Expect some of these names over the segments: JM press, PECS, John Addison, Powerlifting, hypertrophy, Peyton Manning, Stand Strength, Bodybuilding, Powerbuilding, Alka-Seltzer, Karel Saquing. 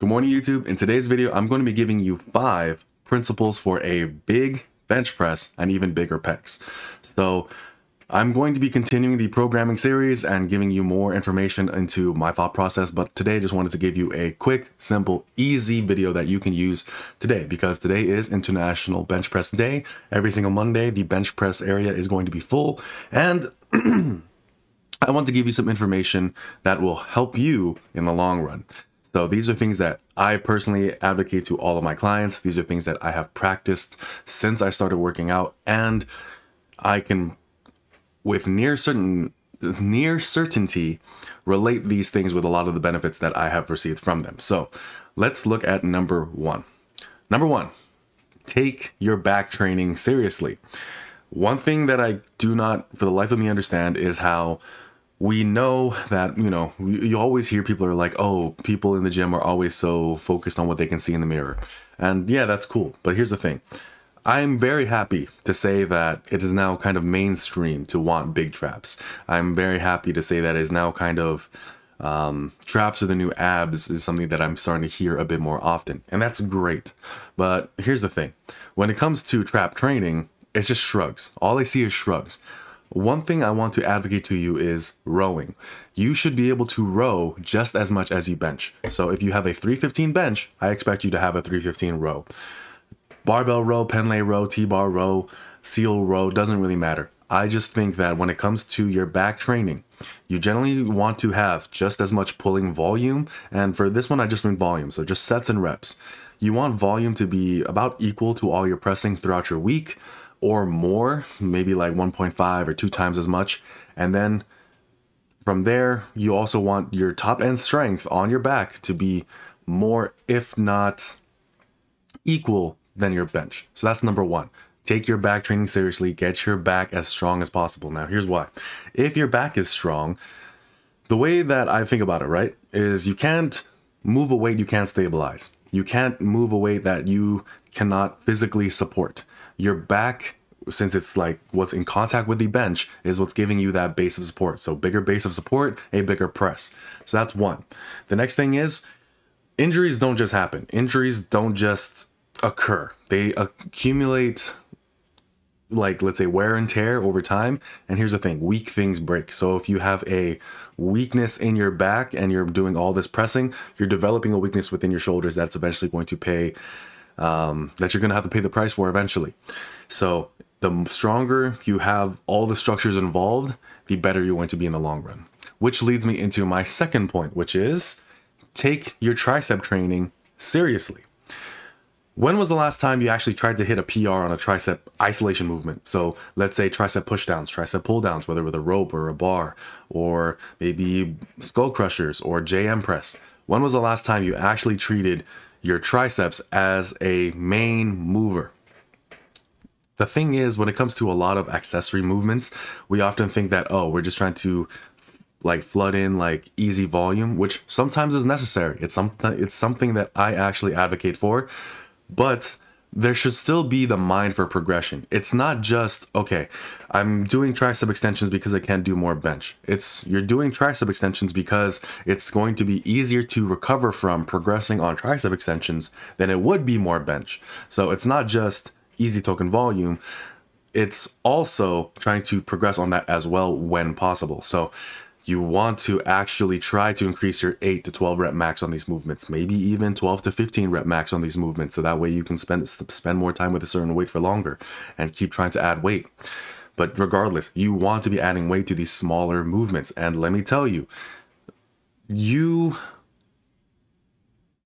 Good morning, YouTube. In today's video, I'm going to be giving you 5 principles for a big bench press and even bigger pecs. So I'm going to be continuing the programming series and giving you more information into my thought process. But today I just wanted to give you a quick, simple, easy video that you can use today because today is International Bench Press Day. Every single Monday, the bench press area is going to be full. And I want to give you some information that will help you in the long run. So these are things that I personally advocate to all of my clients. These are things that I have practiced since I started working out, and I can, with near certainty, relate these things with a lot of the benefits that I have received from them. So let's look at number one. Number one, take your back training seriously. One thing that I do not, for the life of me, understand is how we know that, you know, you always hear people are like, oh, people in the gym are always so focused on what they can see in the mirror. And yeah, that's cool. But here's the thing. I'm very happy to say that it is now kind of mainstream to want big traps. I'm very happy to say that it is now kind of traps are the new abs is something that I'm starting to hear a bit more often. And that's great. But here's the thing. When it comes to trap training, it's just shrugs. All I see is shrugs. One thing I want to advocate to you is rowing. You should be able to row just as much as you bench. So if you have a 315 bench, I expect you to have a 315 row. Barbell row, Penlay row, T-bar row, seal row, doesn't really matter. I just think that when it comes to your back training, you generally want to have just as much pulling volume. And for this one, I just mean volume, so just sets and reps. You want volume to be about equal to all your pressing throughout your week, or more, maybe like 1.5 or 2 times as much. And then from there, you also want your top end strength on your back to be more, if not equal, than your bench. So that's number one. Take your back training seriously. Get your back as strong as possible. Now, here's why. If your back is strong, the way that I think about it, right, is you can't move a weight you can't stabilize. You can't move a weight that you cannot physically support. Your back, since it's like what's in contact with the bench, is what's giving you that base of support. So bigger base of support, a bigger press. So that's one. The next thing is injuries don't just happen. Injuries don't just occur. They accumulate, like, let's say, wear and tear over time. And here's the thing, weak things break. So if you have a weakness in your back and you're doing all this pressing, you're developing a weakness within your shoulders that's eventually going to pay that you're going to have to pay the price for eventually. So the stronger you have all the structures involved, the better you're going to be in the long run. Which leads me into my second point, which is take your tricep training seriously. When was the last time you actually tried to hit a PR on a tricep isolation movement? So let's say tricep pushdowns, tricep pulldowns, whether with a rope or a bar, or maybe skull crushers or JM press. When was the last time you actually treated your triceps as a main mover? The thing is, when it comes to a lot of accessory movements, we often think that, oh, we're just trying to like flood in like easy volume, which sometimes is necessary. It's something that I actually advocate for, but there should still be the mind for progression. It's not just, okay, I'm doing tricep extensions because I can't do more bench. It's you're doing tricep extensions because it's going to be easier to recover from progressing on tricep extensions than it would be more bench. So it's not just easy token volume. It's also trying to progress on that as well when possible. So you want to actually try to increase your 8 to 12 rep max on these movements, maybe even 12 to 15 rep max on these movements. So that way you can spend more time with a certain weight for longer and keep trying to add weight. But regardless, you want to be adding weight to these smaller movements. And let me tell you,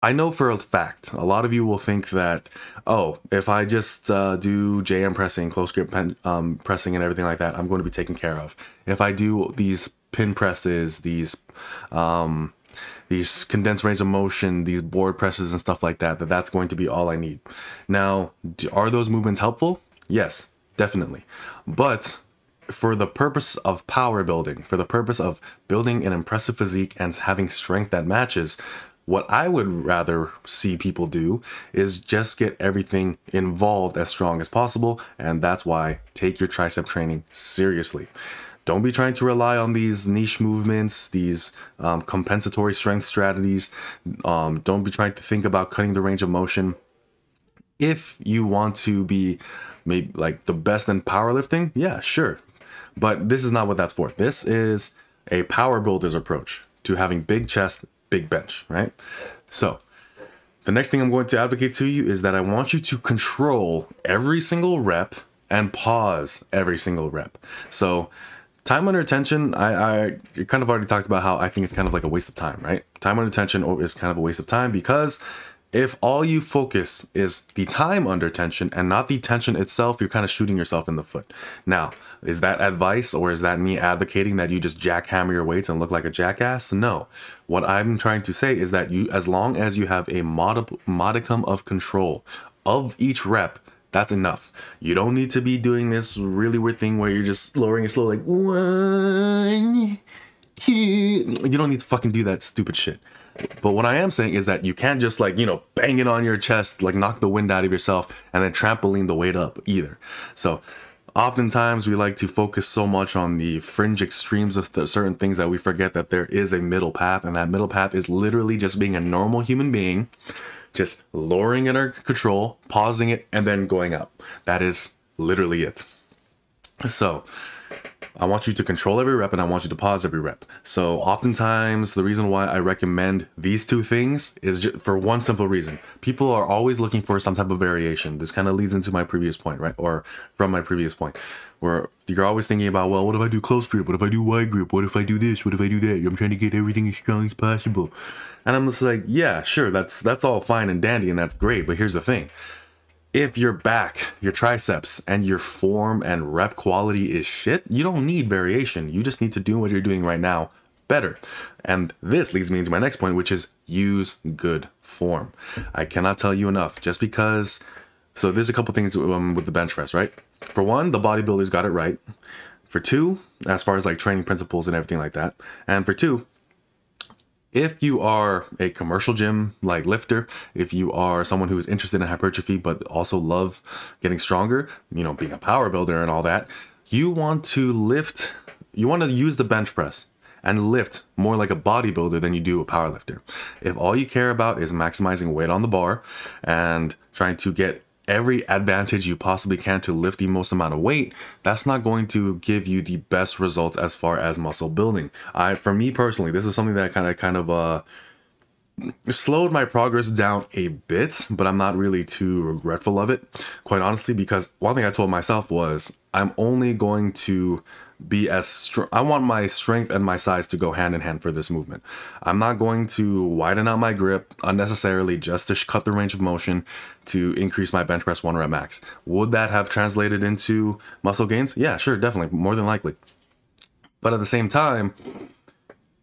I know for a fact, a lot of you will think that, oh, if I just do JM pressing, close grip pressing and everything like that, I'm going to be taken care of. If I do these pin presses, these condensed range of motion, these board presses and stuff like that, that's going to be all I need. Now, are those movements helpful? Yes, definitely. But for the purpose of power building, for the purpose of building an impressive physique and having strength that matches, what I would rather see people do is just get everything involved as strong as possible. And that's why take your tricep training seriously. Don't be trying to rely on these niche movements, these compensatory strength strategies. Don't be trying to think about cutting the range of motion. If you want to be maybe like the best in powerlifting, yeah, sure. But this is not what that's for. This is a power builder's approach to having big chest, big bench, right? So the next thing I'm going to advocate to you is that I want you to control every single rep and pause every single rep. So time under tension, I kind of already talked about how I think it's kind of like a waste of time, right? Time under tension is kind of a waste of time because if all you focus is the time under tension and not the tension itself, you're kind of shooting yourself in the foot. Now, is that advice or is that me advocating that you just jackhammer your weights and look like a jackass? No. What I'm trying to say is that you, as long as you have a modicum of control of each rep, that's enough. You don't need to be doing this really weird thing where you're just lowering it slowly, like 1, 2. You don't need to fucking do that stupid shit. But what I am saying is that you can't just like, you know, bang it on your chest, like knock the wind out of yourself and then trampoline the weight up either. So oftentimes we like to focus so much on the fringe extremes of certain things that we forget that there is a middle path. And that middle path is literally just being a normal human being, just lowering it under control, pausing it, and then going up. That is literally it. So I want you to control every rep and I want you to pause every rep. So oftentimes the reason why I recommend these two things is just for one simple reason. People are always looking for some type of variation. This kind of leads into my previous point, right? Or from my previous point where you're always thinking about, well, what if I do close grip? What if I do wide grip? What if I do this? What if I do that? I'm trying to get everything as strong as possible. And I'm just like, yeah, sure. That's all fine and dandy and that's great. But here's the thing. If your back, your triceps, and your form and rep quality is shit, you don't need variation. You just need to do what you're doing right now better. And this leads me into my next point, which is use good form. I cannot tell you enough. Just because, so there's a couple things with the bench press, right? For one, the bodybuilders got it right. For two, as far as like training principles and everything like that. And for two, if you are a commercial gym like lifter, if you are someone who is interested in hypertrophy but also love getting stronger, you know, being a power builder and all that, you want to lift, you want to use the bench press and lift more like a bodybuilder than you do a power lifter. If all you care about is maximizing weight on the bar and trying to get every advantage you possibly can to lift the most amount of weight, that's not going to give you the best results as far as muscle building. For me personally, this is something that kind of slowed my progress down a bit, but I'm not really too regretful of it, quite honestly, because one thing I told myself was I'm only going to be as strong. I want my strength and my size to go hand in hand for this movement. I'm not going to widen out my grip unnecessarily just to cut the range of motion to increase my bench press 1 rep max. Would that have translated into muscle gains? Yeah, sure, definitely, more than likely. But at the same time,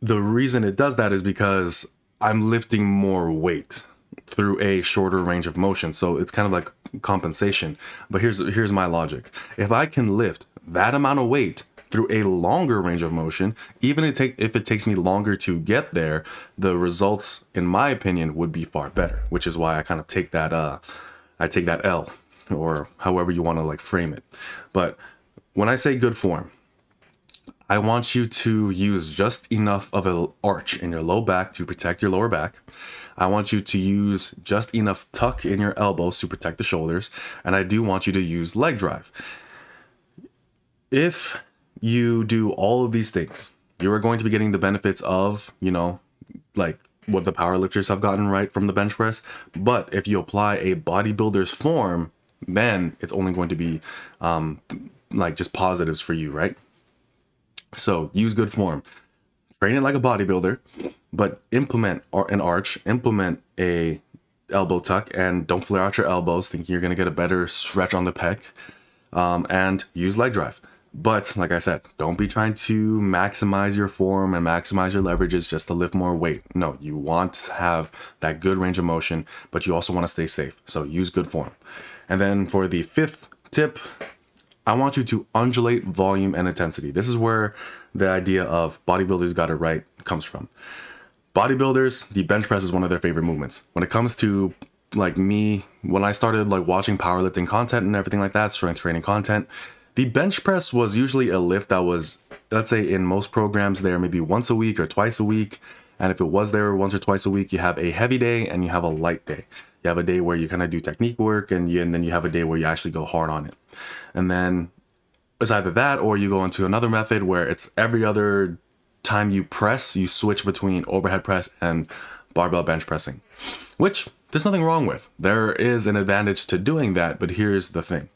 the reason it does that is because I'm lifting more weight through a shorter range of motion. So it's kind of like compensation. But here's my logic. If I can lift that amount of weight through a longer range of motion, even if it takes me longer to get there, the results, in my opinion, would be far better, which is why I kind of take that, I take that L, or however you want to like frame it. But when I say good form, I want you to use just enough of an arch in your low back to protect your lower back. I want you to use just enough tuck in your elbows to protect the shoulders. And I do want you to use leg drive. If you do all of these things, you are going to be getting the benefits of, you know, like what the power lifters have gotten right from the bench press. But if you apply a bodybuilder's form, then it's only going to be like just positives for you, right? So use good form, train it like a bodybuilder, but implement an arch, implement a elbow tuck, and don't flare out your elbows thinking you're going to get a better stretch on the pec, and use leg drive. But like I said, don't be trying to maximize your form and maximize your leverages just to lift more weight. No, you want to have that good range of motion, but you also want to stay safe. So use good form. And then for the 5th tip, I want you to undulate volume and intensity. This is where the idea of bodybuilders got it right comes from. Bodybuilders, the bench press is one of their favorite movements. When it comes to like me, when I started like watching powerlifting content and everything like that, strength training content, the bench press was usually a lift that was let's say in most programs, they are maybe once a week or twice a week. And if it was there once or twice a week, you have a heavy day and you have a light day. You have a day where you kind of do technique work and then you have a day where you actually go hard on it. And then it's either that or you go into another method where it's every other time you press, you switch between overhead press and barbell bench pressing, which there's nothing wrong with. There is an advantage to doing that, but here's the thing.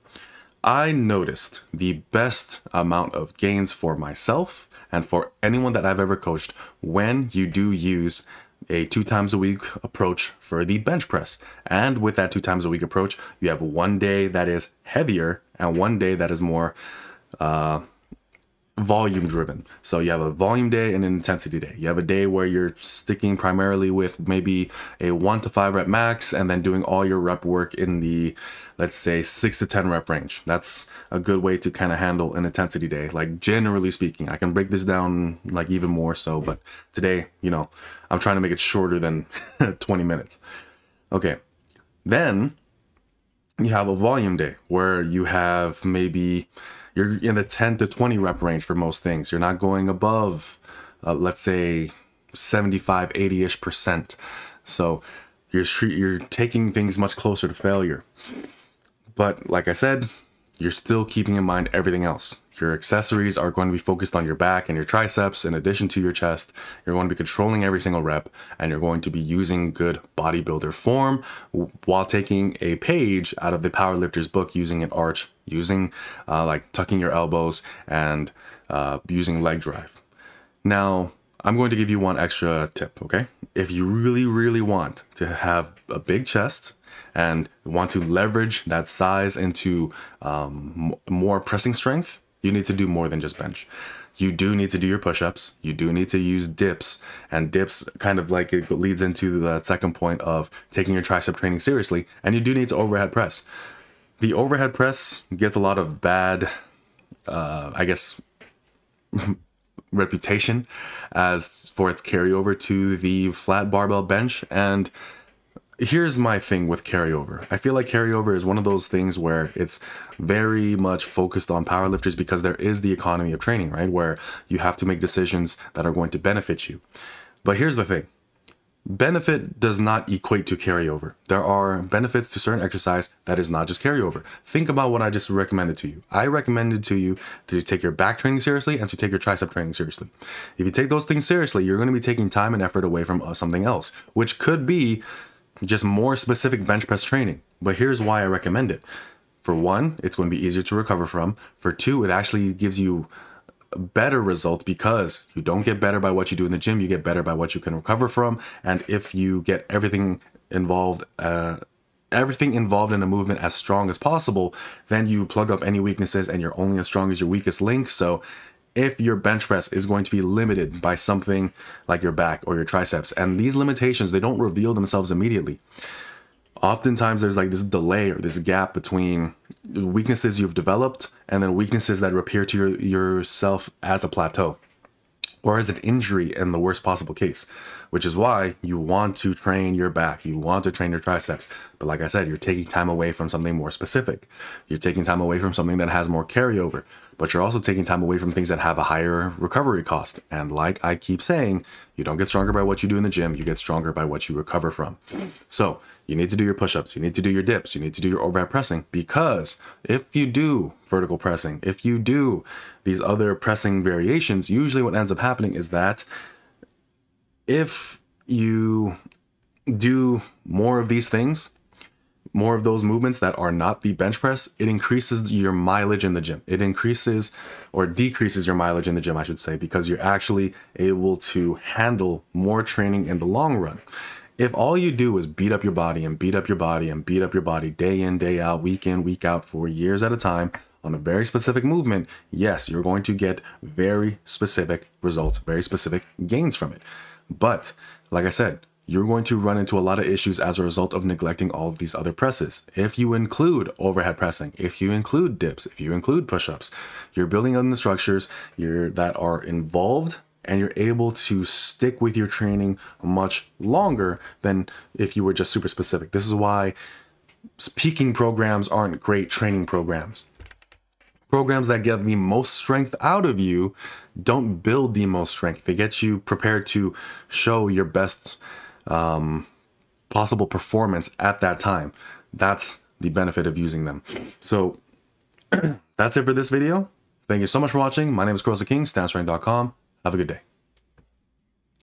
I noticed the best amount of gains for myself and for anyone that I've ever coached when you do use a 2 times a week approach for the bench press. And with that 2 times a week approach, you have one day that is heavier and one day that is more volume driven. So you have a volume day and an intensity day. You have a day where you're sticking primarily with maybe a 1 to 5 rep max and then doing all your rep work in the, let's say, 6 to 10 rep range. That's a good way to kind of handle an intensity day. Like, generally speaking, I can break this down like even more so, but today, you know, I'm trying to make it shorter than 20 minutes. Okay. Then you have a volume day where you have maybe you're in the 10 to 20 rep range for most things. You're not going above, let's say, 75, 80-ish percent. So you're taking things much closer to failure. But like I said, you're still keeping in mind everything else. Your accessories are going to be focused on your back and your triceps in addition to your chest. You're going to be controlling every single rep, and you're going to be using good bodybuilder form while taking a page out of the powerlifter's book, using an arch, using like tucking your elbows, and using leg drive. Now, I'm going to give you one extra tip, okay? If you really, really want to have a big chest and want to leverage that size into more pressing strength, you need to do more than just bench. You do need to do your push-ups. You do need to use dips, and dips kind of like it leads into the second point of taking your tricep training seriously, and you do need to overhead press. The overhead press gets a lot of bad, I guess, reputation as for its carryover to the flat barbell bench. And here's my thing with carryover. I feel like carryover is one of those things where it's very much focused on powerlifters because there is the economy of training, right? Where you have to make decisions that are going to benefit you. But here's the thing. Benefit does not equate to carryover. There are benefits to certain exercise that is not just carryover. Think about what I just recommended to you. I recommended to you to take your back training seriously and to take your tricep training seriously. If you take those things seriously, you're going to be taking time and effort away from something else, which could be just more specific bench press training. But here's why I recommend it. For one, it's going to be easier to recover from. For two, it actually gives you a better result because you don't get better by what you do in the gym. You get better by what you can recover from. And if you get everything involved in a movement as strong as possible, then you plug up any weaknesses and you're only as strong as your weakest link. So if your bench press is going to be limited by something like your back or your triceps, and these limitations, they don't reveal themselves immediately. Oftentimes there's like this delay or this gap between weaknesses you've developed and then weaknesses that appear to yourself as a plateau or as an injury in the worst possible case, which is why you want to train your back, you want to train your triceps. But like I said, you're taking time away from something more specific. You're taking time away from something that has more carryover, but you're also taking time away from things that have a higher recovery cost. And like I keep saying, you don't get stronger by what you do in the gym, you get stronger by what you recover from. So you need to do your push-ups, you need to do your dips, you need to do your overhead pressing, because if you do vertical pressing, if you do these other pressing variations, usually what ends up happening is that if you do more of these things, more of those movements that are not the bench press, it increases your mileage in the gym. It increases or decreases your mileage in the gym, I should say, because you're actually able to handle more training in the long run. If all you do is beat up your body and beat up your body and beat up your body day in, day out, week in, week out for years at a time on a very specific movement, yes, you're going to get very specific results, very specific gains from it. But like I said, you're going to run into a lot of issues as a result of neglecting all of these other presses. If you include overhead pressing, if you include dips, if you include push-ups, you're building on the structures that are involved, and you're able to stick with your training much longer than if you were just super specific. This is why peaking programs aren't great training programs. Programs that get the most strength out of you don't build the most strength. They get you prepared to show your best possible performance at that time. That's the benefit of using them. So that's it for this video. Thank you so much for watching. My name is Karel Saquing, StandStrength.com. Have a good day.